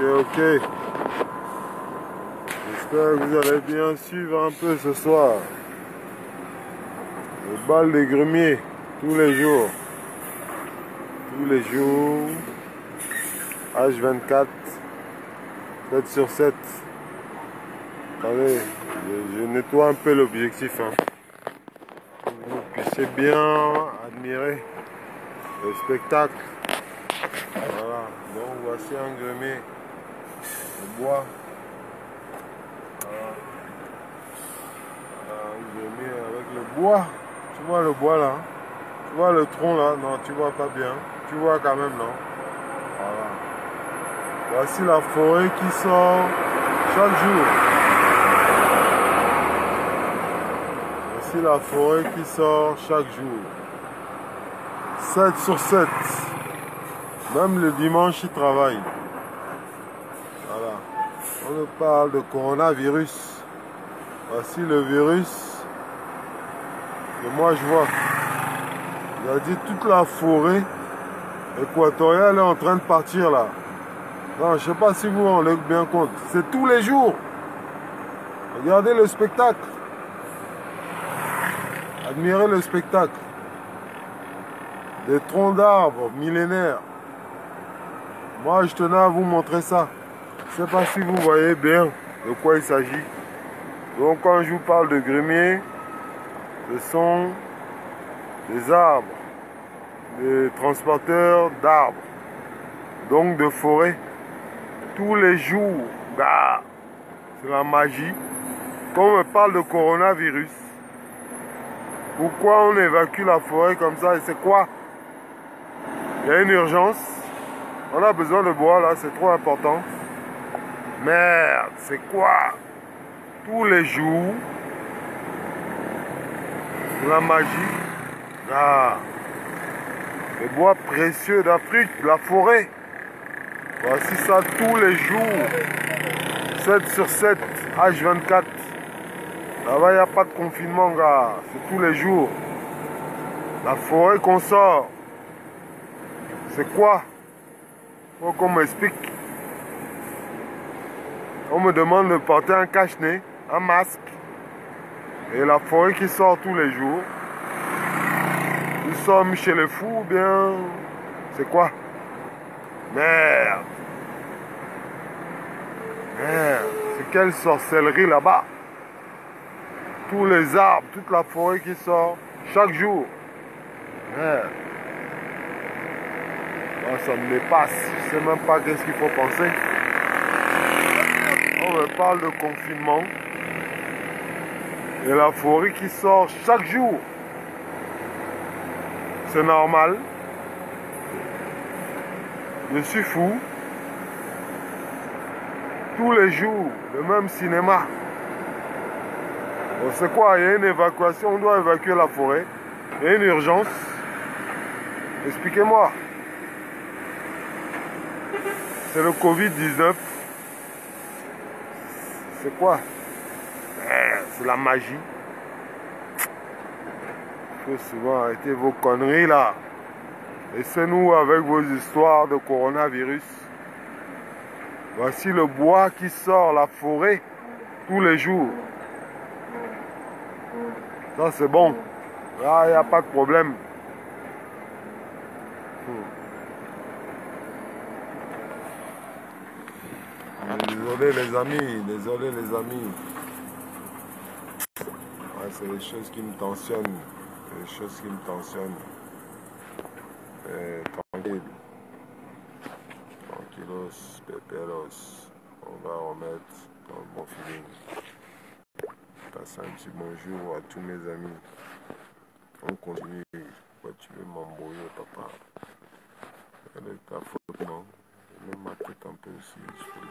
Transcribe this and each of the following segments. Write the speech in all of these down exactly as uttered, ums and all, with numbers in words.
Ok, ok. J'espère que vous allez bien suivre un peu ce soir. Le bal des grumiers, tous les jours. Tous les jours. H vingt-quatre. sept sur sept. Allez, je, je nettoie un peu l'objectif. Hein. Pour que vous puissiez bien admirer le spectacle. Voilà, donc voici un grumier de bois. Voilà. Voilà, un grumier avec le bois. Tu vois le bois là? Tu vois le tronc là? Non, tu vois pas bien. Tu vois quand même, non? Voilà. Voici la forêt qui sort chaque jour. Voici la forêt qui sort chaque jour. sept sur sept. Même le dimanche, il travaille. Voilà. On nous parle de coronavirus. Voici le virus que moi je vois. Il a dit toute la forêt équatoriale est en train de partir là. Non, je ne sais pas si vous en rendez bien compte. C'est tous les jours. Regardez le spectacle. Admirez le spectacle. Des troncs d'arbres millénaires. Moi, je tenais à vous montrer ça. Je ne sais pas si vous voyez bien de quoi il s'agit. Donc, quand je vous parle de grumier, ce sont des arbres, des transporteurs d'arbres, donc de forêt. Tous les jours, bah, c'est la magie. Quand on me parle de coronavirus, pourquoi on évacue la forêt comme ça? Et c'est quoi? Il y a une urgence. On a besoin de bois là, c'est trop important. Merde, c'est quoi? Tous les jours, la magie. Ah, les bois précieux d'Afrique, la forêt. Voici ça tous les jours. sept sur sept, H vingt-quatre. Là-bas, il n'y a pas de confinement, gars. C'est tous les jours. La forêt qu'on sort. C'est quoi? Faut qu'on m'explique. On me demande de porter un cache-nez, un masque. Et la forêt qui sort tous les jours. Nous sommes chez les fous, bien. C'est quoi? Merde. Merde. C'est quelle sorcellerie là-bas? Tous les arbres, toute la forêt qui sort chaque jour. Merde. Ça me dépasse, je ne sais même pas qu'est-ce qu'il faut penser. On me parle de confinement et la forêt qui sort chaque jour. C'est normal. Je suis fou. Tous les jours, le même cinéma. On sait quoi, il y a une évacuation, on doit évacuer la forêt. Il y a une urgence. Expliquez-moi. C'est le Covid dix-neuf. C'est quoi? C'est la magie. Il faut souvent arrêter vos conneries là. Laissez-nous avec vos histoires de coronavirus. Voici le bois qui sort la forêt tous les jours. Ça c'est bon. Là, il n'y a pas de problème. Désolé les amis, désolé les amis. Ouais, c'est les choses qui me tensionnent. Les choses qui me tensionnent. Et, tranquille. Tranquillos, péperos. On va remettre dans le bon feeling. Passe un petit bonjour à tous mes amis. On continue. Pourquoi tu veux m'embrouiller, papa? Elle est ta faute, non? Même ma tête un peu aussi, je peux le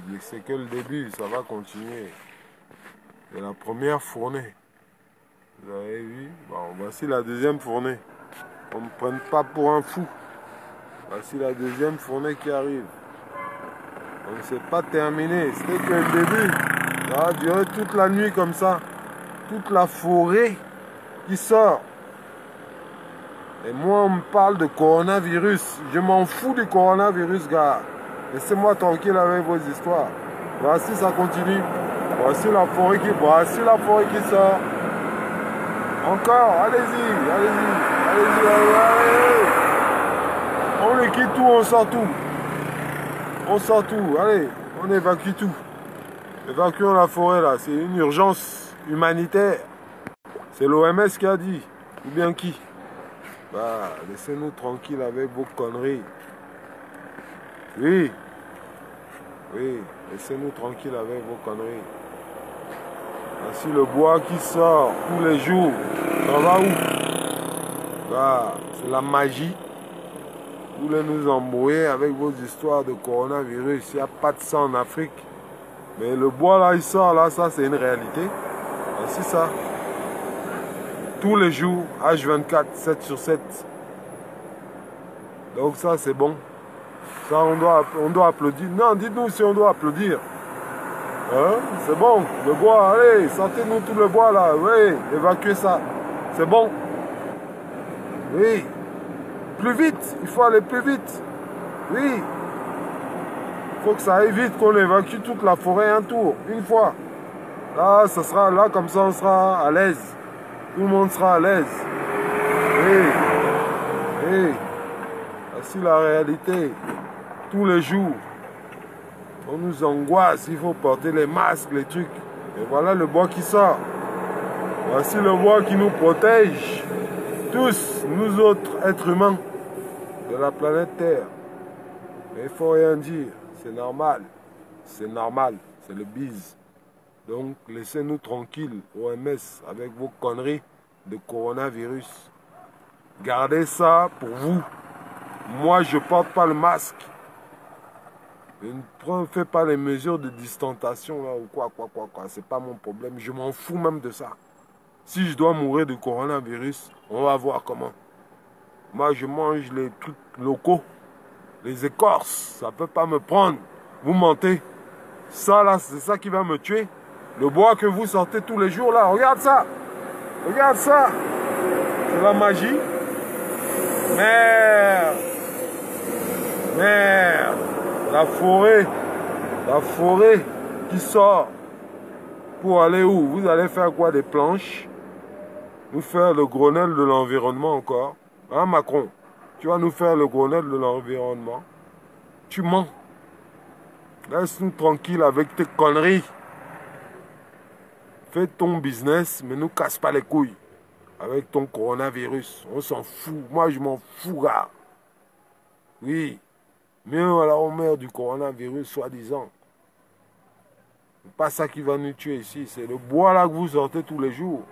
dire. C'est que le début, ça va continuer. C'est la première fournée. Vous avez vu? Bon, voici la deuxième fournée. On ne me prenne pas pour un fou. Voici la deuxième fournée qui arrive. On ne s'est pas terminé. C'était que le début. Ça va durer toute la nuit comme ça. Toute la forêt qui sort. Et moi, on me parle de coronavirus. Je m'en fous du coronavirus, gars. Laissez-moi tranquille avec vos histoires. Voici, ça continue. Voici la forêt qui... Voici la forêt qui sort. Encore, allez-y, allez-y, allez-y, allez-y. On les quitte tout, on sort tout. On sort tout, allez, on évacue tout. Évacuons la forêt, là, c'est une urgence humanitaire. C'est l'O M S qui a dit, ou bien qui? Bah, laissez-nous tranquilles avec vos conneries. Oui, oui, laissez-nous tranquilles avec vos conneries. Voici le bois qui sort tous les jours. Ça va où? Bah, c'est la magie. Vous voulez nous embrouiller avec vos histoires de coronavirus. Il n'y a pas de sang en Afrique. Mais le bois là, il sort là, ça c'est une réalité. Voici ça. Tous les jours, H vingt-quatre, sept sur sept. Donc ça c'est bon. Ça on doit, on doit applaudir. Non, dites-nous si on doit applaudir. Hein? C'est bon, le bois, allez, sortez-nous tout le bois là. Oui, évacuez ça. C'est bon. Oui. Plus vite, il faut aller plus vite. Oui. Il faut que ça aille vite, qu'on évacue toute la forêt un tour, une fois. Là, ça sera là, comme ça on sera à l'aise. Tout le monde sera à l'aise. Et, et, voici la réalité. Tous les jours, on nous angoisse, il faut porter les masques, les trucs. Et voilà le bois qui sort. Voici le bois qui nous protège. Tous, nous autres êtres humains de la planète Terre. Mais il faut rien dire. C'est normal, c'est normal, c'est le bise. Donc laissez-nous tranquilles, O M S, avec vos conneries de coronavirus. Gardez ça pour vous. Moi, je ne porte pas le masque. Je ne fais pas les mesures de distanciation là ou quoi, quoi, quoi, quoi. C'est pas mon problème. Je m'en fous même de ça. Si je dois mourir de coronavirus, on va voir comment. Moi, je mange les trucs locaux. Les écorces, ça ne peut pas me prendre. Vous mentez. Ça, là, c'est ça qui va me tuer. Le bois que vous sortez tous les jours, là, regarde ça. Regarde ça. C'est la magie. Merde. Merde. La forêt. La forêt qui sort. Pour aller où? Vous allez faire quoi? Des planches? Nous faire le Grenelle de l'environnement encore? Hein, Macron? Tu vas nous faire le Grenelle de l'environnement. Tu mens. Laisse-nous tranquille avec tes conneries. Fais ton business, mais nous casse pas les couilles. Avec ton coronavirus. On s'en fout. Moi, je m'en fous, gars. Oui. Mieux à la homère du coronavirus, soi-disant. C'est pas ça qui va nous tuer ici. C'est le bois là que vous sortez tous les jours.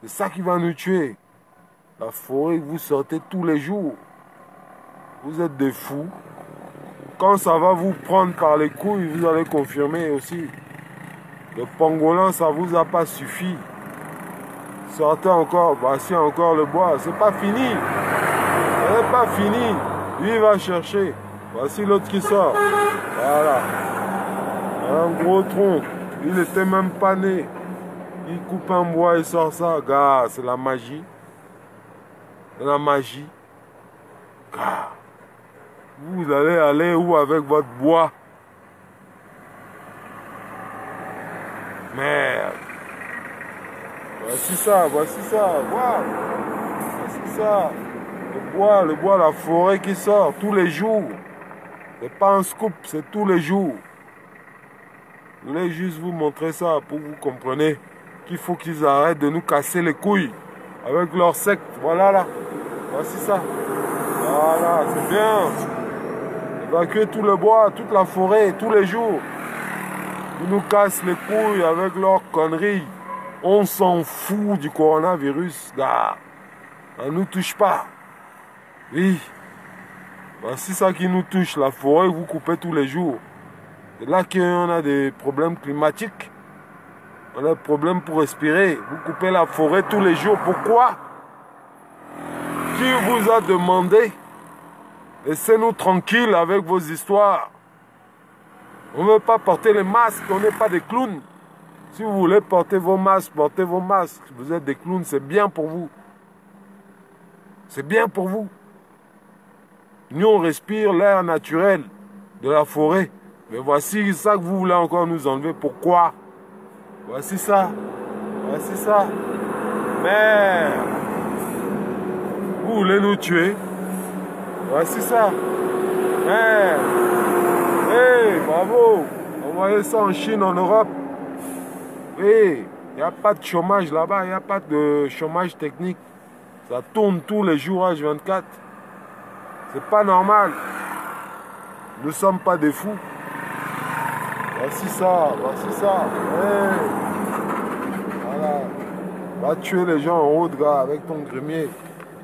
C'est ça qui va nous tuer. La forêt que vous sortez tous les jours. Vous êtes des fous. Quand ça va vous prendre par les couilles, vous allez confirmer aussi. Le pangolin, ça vous a pas suffi. Sortez encore, voici encore le bois. C'est pas fini. C'est pas fini. Lui, il va chercher. Voici l'autre qui sort. Voilà. Un gros tronc. Il n'était même pas né. Il coupe un bois et sort ça. Gars, c'est la magie. C'est la magie. Gars. Vous allez aller où avec votre bois? Merde. Voici ça, voici ça. Waouh. Voici ça. Le bois, le bois, la forêt qui sort tous les jours. C'est pas un scoop, c'est tous les jours. Je voulais juste vous montrer ça pour que vous compreniez qu'il faut qu'ils arrêtent de nous casser les couilles avec leur secte. Voilà là. Voici ça. Voilà, c'est bien. Évacuez tout le bois, toute la forêt, tous les jours. Ils nous cassent les couilles avec leurs conneries. On s'en fout du coronavirus, gars. Ça ne nous touche pas. Oui. Ben, c'est ça qui nous touche, la forêt que vous coupez tous les jours. C'est là qu'on a des problèmes climatiques. On a des problèmes pour respirer. Vous coupez la forêt tous les jours. Pourquoi? Qui vous a demandé? Laissez-nous tranquilles avec vos histoires. On ne veut pas porter les masques, on n'est pas des clowns. Si vous voulez porter vos masques, portez vos masques. Vous êtes des clowns, c'est bien pour vous. C'est bien pour vous. Nous, on respire l'air naturel de la forêt. Mais voici ça que vous voulez encore nous enlever. Pourquoi? Voici ça. Voici ça. Mais vous voulez nous tuer. Voici ça. Mais hey, bravo. Envoyez ça en Chine, en Europe. Hey, il n'y a pas de chômage là-bas. Il n'y a pas de chômage technique. Ça tourne tous les jours H vingt-quatre. C'est pas normal. Nous ne sommes pas des fous. Voici ça, voici ça. Hey. Voilà. Va tuer les gens en haut de gars avec ton grimier.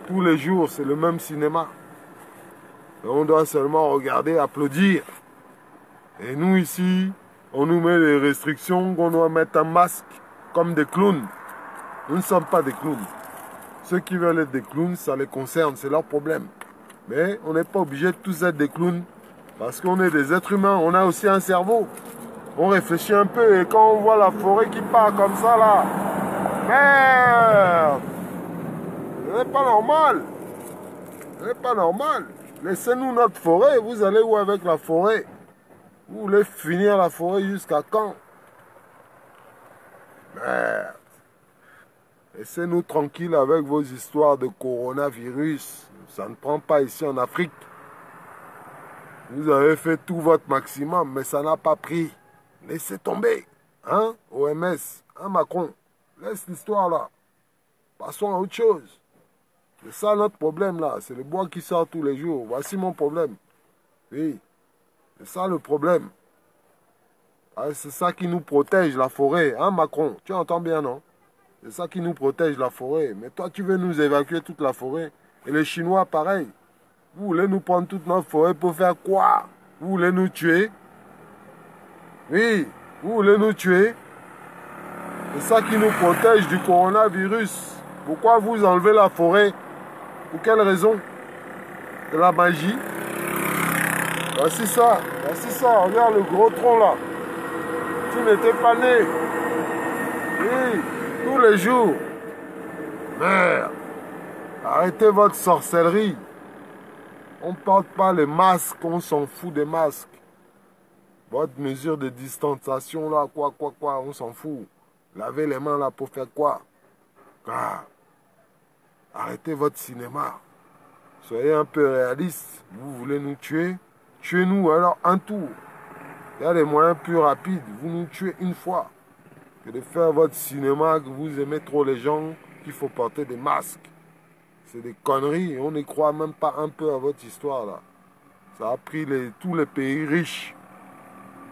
Tous les jours, c'est le même cinéma. Et on doit seulement regarder, applaudir. Et nous ici, on nous met les restrictions qu'on doit mettre un masque comme des clowns. Nous ne sommes pas des clowns. Ceux qui veulent être des clowns, ça les concerne, c'est leur problème. Mais on n'est pas obligé de tous être des clowns. Parce qu'on est des êtres humains, on a aussi un cerveau. On réfléchit un peu et quand on voit la forêt qui part comme ça là, merde, ce n'est pas normal. Ce n'est pas normal. Laissez-nous notre forêt, vous allez où avec la forêt? Vous voulez finir la forêt jusqu'à quand? Merde. Laissez-nous tranquilles avec vos histoires de coronavirus. Ça ne prend pas ici en Afrique. Vous avez fait tout votre maximum, mais ça n'a pas pris. Laissez tomber. Hein, O M S, hein, Macron. Laisse l'histoire là. Passons à autre chose. C'est ça notre problème là. C'est le bois qui sort tous les jours. Voici mon problème. Oui. C'est ça le problème. Ah, c'est ça qui nous protège, la forêt. Hein, Macron. Tu entends bien, non? C'est ça qui nous protège, la forêt. Mais toi, tu veux nous évacuer toute la forêt. Et les Chinois, pareil. Vous voulez nous prendre toute notre forêt pour faire quoi? Vous voulez nous tuer? Oui, vous voulez nous tuer? C'est ça qui nous protège du coronavirus. Pourquoi vous enlevez la forêt? Pour quelle raison? De la magie? Voici ça, voici ça, regarde le gros tronc là. Tu n'étais pas né. Oui, tous les jours. Merde, arrêtez votre sorcellerie. On ne porte pas les masques, on s'en fout des masques. Votre mesure de distanciation, là, quoi, quoi, quoi, on s'en fout. Lavez les mains, là, pour faire quoi? Ah. Arrêtez votre cinéma. Soyez un peu réaliste. Vous voulez nous tuer? Tuez-nous, alors, un tour. Il y a des moyens plus rapides. Vous nous tuez une fois. Que de faire votre cinéma, que vous aimez trop les gens, qu'il faut porter des masques. C'est des conneries, on ne croit même pas un peu à votre histoire là. Ça a pris les, tous les pays riches.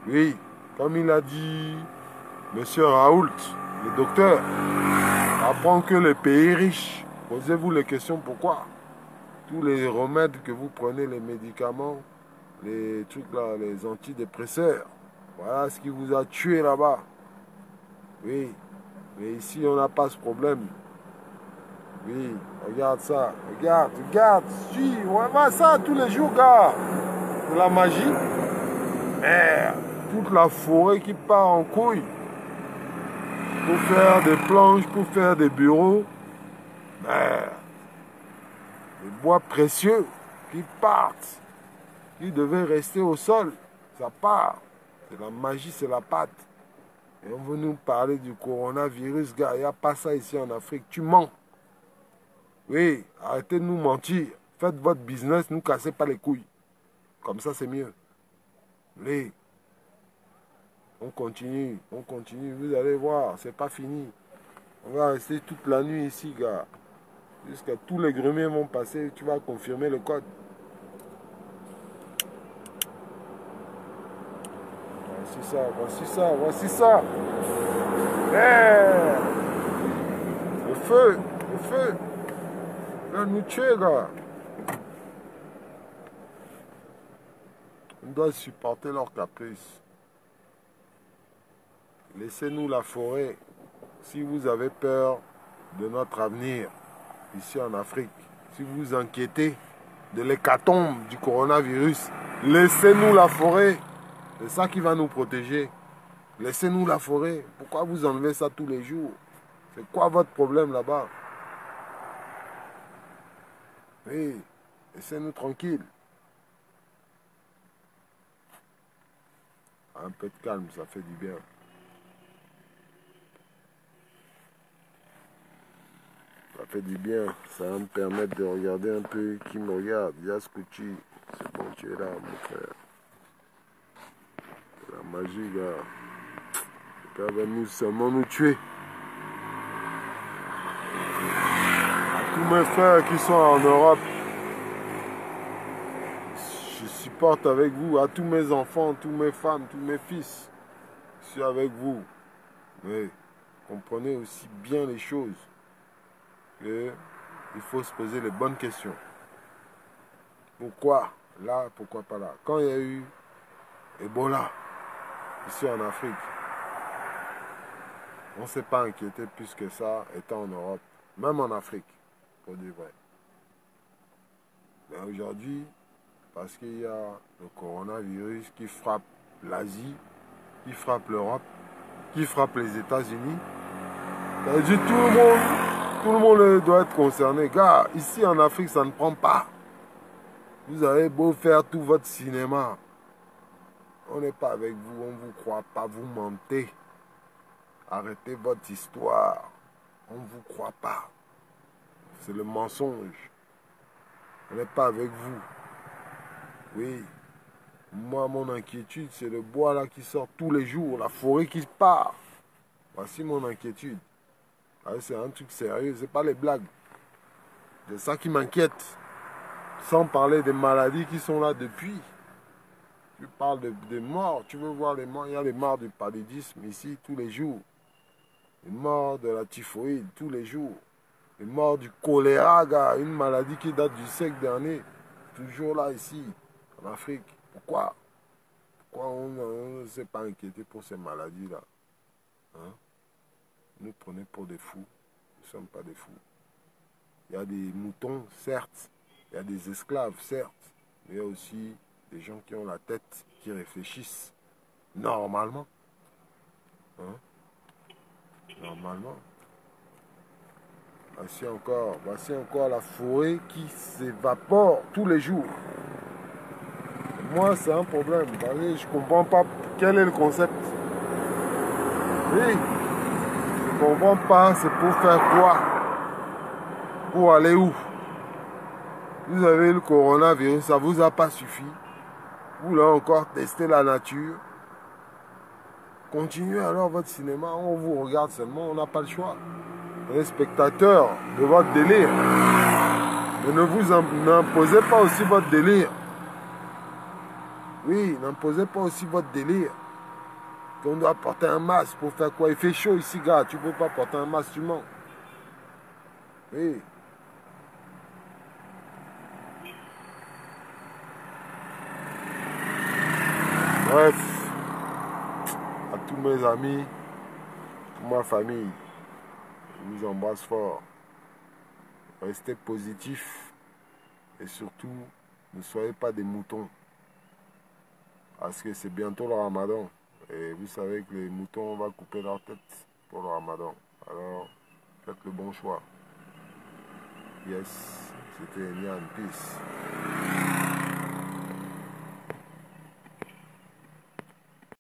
Oui, comme il a dit Monsieur Raoult, le docteur, apprend que les pays riches, posez-vous les questions pourquoi. Tous les remèdes que vous prenez, les médicaments, les trucs là, les antidépresseurs, voilà ce qui vous a tué là-bas. Oui, mais ici on n'a pas ce problème. Oui, regarde ça, regarde, regarde, suis, on va ça tous les jours, gars. De la magie. Merde, toute la forêt qui part en couille. Pour faire des planches, pour faire des bureaux. Merde. Des bois précieux qui partent, qui devaient rester au sol. Ça part. C'est la magie, c'est la patte. Et on veut nous parler du coronavirus, gars. Il n'y a pas ça ici en Afrique. Tu mens. Oui, arrêtez de nous mentir. Faites votre business, ne nous cassez pas les couilles. Comme ça, c'est mieux. Oui. On continue, on continue. Vous allez voir, c'est pas fini. On va rester toute la nuit ici, gars. Jusqu'à tous les grumiers vont passer. Tu vas confirmer le code. Voici ça, voici ça, voici ça. Hey! Le feu, le feu. Là, nous tuer, gars. On doit supporter leurs caprices. Laissez-nous la forêt. Si vous avez peur de notre avenir, ici en Afrique, si vous vous inquiétez de l'hécatombe du coronavirus, laissez-nous la forêt. C'est ça qui va nous protéger. Laissez-nous la forêt. Pourquoi vous enlevez ça tous les jours? C'est quoi votre problème là-bas? Oui, laissez-nous tranquilles. Un peu de calme, ça fait du bien. Ça fait du bien, ça va me permettre de regarder un peu qui me regarde. Yaskuchi, c'est bon, tu es là, mon frère. C'est la magie, gars. Le père va nous seulement nous tuer. À tous mes frères qui sont en Europe, je supporte avec vous. À tous mes enfants, tous mes femmes, tous mes fils, je suis avec vous. Mais comprenez aussi bien les choses. Et il faut se poser les bonnes questions. Pourquoi là, pourquoi pas là? Quand il y a eu Ebola, ici en Afrique, on ne s'est pas inquiété plus que ça, étant en Europe, même en Afrique, pour dire vrai. Mais aujourd'hui, parce qu'il y a le coronavirus qui frappe l'Asie, qui frappe l'Europe, qui frappe les États-Unis, et du tout le monde... Tout le monde doit être concerné. Gars, ici en Afrique, ça ne prend pas. Vous avez beau faire tout votre cinéma. On n'est pas avec vous, on ne vous croit pas, vous mentez. Arrêtez votre histoire. On ne vous croit pas. C'est le mensonge. On n'est pas avec vous. Oui. Moi, mon inquiétude, c'est le bois là qui sort tous les jours, la forêt qui part. Voici mon inquiétude. Ah, c'est un truc sérieux, c'est pas les blagues. C'est ça qui m'inquiète. Sans parler des maladies qui sont là depuis. Tu parles de, des morts, tu veux voir les morts. Il y a les morts du paludisme ici tous les jours. Les morts de la typhoïde tous les jours. Les morts du choléra, gars, une maladie qui date du siècle dernier. Toujours là ici, en Afrique. Pourquoi? Pourquoi on ne s'est pas inquiété pour ces maladies-là? Hein? Nous prenons pour des fous. Nous ne sommes pas des fous. Il y a des moutons, certes. Il y a des esclaves, certes. Mais il y a aussi des gens qui ont la tête, qui réfléchissent normalement. Hein? Normalement. Voici encore, voici encore la forêt qui s'évapore tous les jours. Et moi, c'est un problème. Allez, je ne comprends pas quel est le concept. Oui. Je ne comprends pas, c'est pour faire quoi? Pour aller où? Vous avez le coronavirus, ça ne vous a pas suffi. Vous voulez encore tester la nature. Continuez alors votre cinéma, on vous regarde seulement, on n'a pas le choix. Les spectateurs de votre délire. Mais ne vous n'imposez pas aussi votre délire. Oui, n'imposez pas aussi votre délire. Qu'on doit porter un masque pour faire quoi? Il fait chaud ici, gars. Tu ne peux pas porter un masque, tu mens. Oui. Bref, à tous mes amis, toute ma famille, je vous embrasse fort. Restez positifs et surtout, ne soyez pas des moutons. Parce que c'est bientôt le ramadan. Et vous savez que les moutons, on va couper leur tête pour le ramadan. Alors, faites le bon choix. Yes, c'était Nyan, peace.